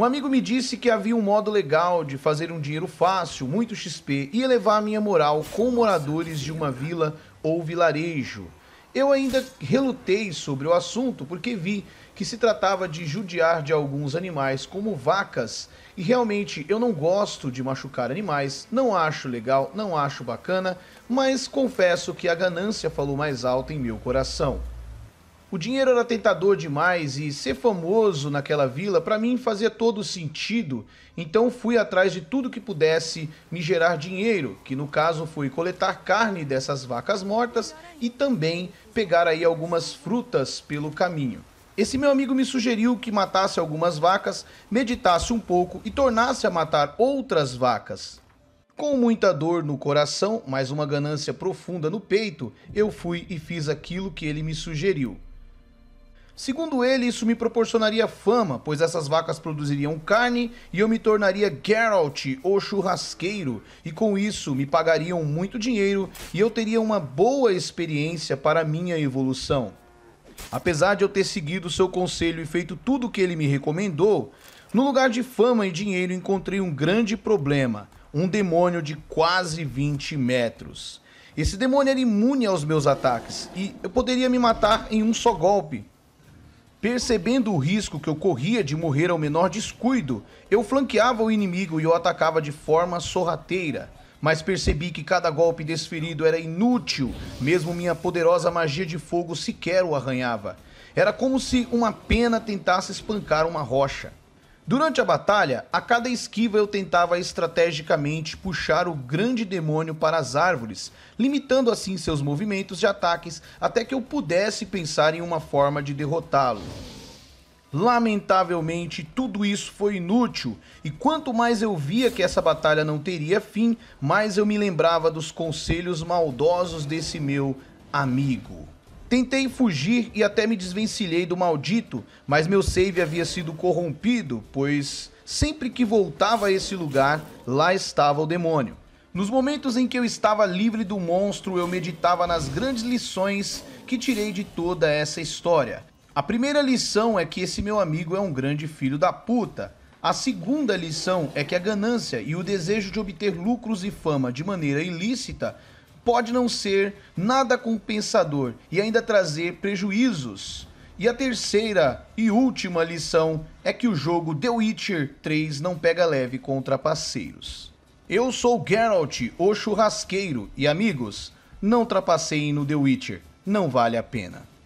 Um amigo me disse que havia um modo legal de fazer um dinheiro fácil, muito XP, e elevar minha moral com moradores de uma vila ou vilarejo. Eu ainda relutei sobre o assunto porque vi que se tratava de judiar de alguns animais como vacas, e realmente eu não gosto de machucar animais, não acho legal, não acho bacana, mas confesso que a ganância falou mais alto em meu coração. O dinheiro era tentador demais e ser famoso naquela vila para mim fazia todo sentido, então fui atrás de tudo que pudesse me gerar dinheiro, que no caso foi coletar carne dessas vacas mortas e também pegar aí algumas frutas pelo caminho. Esse meu amigo me sugeriu que matasse algumas vacas, meditasse um pouco e tornasse a matar outras vacas. Com muita dor no coração, mas uma ganância profunda no peito, eu fui e fiz aquilo que ele me sugeriu. Segundo ele, isso me proporcionaria fama, pois essas vacas produziriam carne e eu me tornaria Geralt, o churrasqueiro, e com isso me pagariam muito dinheiro e eu teria uma boa experiência para minha evolução. Apesar de eu ter seguido seu conselho e feito tudo o que ele me recomendou, no lugar de fama e dinheiro encontrei um grande problema, um demônio de quase 20 metros. Esse demônio era imune aos meus ataques e eu poderia me matar em um só golpe. Percebendo o risco que eu corria de morrer ao menor descuido, eu flanqueava o inimigo e o atacava de forma sorrateira, mas percebi que cada golpe desferido era inútil, mesmo minha poderosa magia de fogo sequer o arranhava. Era como se uma pena tentasse espancar uma rocha. Durante a batalha, a cada esquiva eu tentava estrategicamente puxar o grande demônio para as árvores, limitando assim seus movimentos de ataques até que eu pudesse pensar em uma forma de derrotá-lo. Lamentavelmente, tudo isso foi inútil, e quanto mais eu via que essa batalha não teria fim, mais eu me lembrava dos conselhos maldosos desse meu amigo. Tentei fugir e até me desvencilhei do maldito, mas meu save havia sido corrompido, pois sempre que voltava a esse lugar, lá estava o demônio. Nos momentos em que eu estava livre do monstro, eu meditava nas grandes lições que tirei de toda essa história. A primeira lição é que esse meu amigo é um grande filho da puta. A segunda lição é que a ganância e o desejo de obter lucros e fama de maneira ilícita pode não ser nada compensador e ainda trazer prejuízos. E a terceira e última lição é que o jogo The Witcher 3 não pega leve com trapaceiros. Eu sou Geralt, o churrasqueiro, e amigos, não trapaceiem no The Witcher, não vale a pena.